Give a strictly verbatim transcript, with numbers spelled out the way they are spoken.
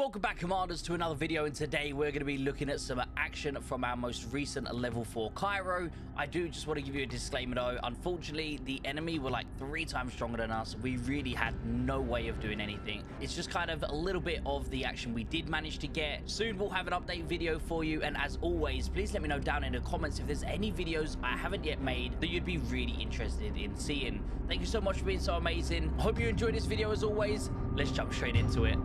Welcome back, Commanders, to another video, and today we're going to be looking at some action from our most recent level four Cairo. I do just want to give you a disclaimer though, unfortunately the enemy were like three times stronger than us. We really had no way of doing anything. It's just kind of a little bit of the action we did manage to get. Soon we'll have an update video for you, and as always, please let me know down in the comments if there's any videos I haven't yet made that you'd be really interested in seeing. Thank you so much for being so amazing. Hope you enjoyed this video as always. Let's jump straight into it.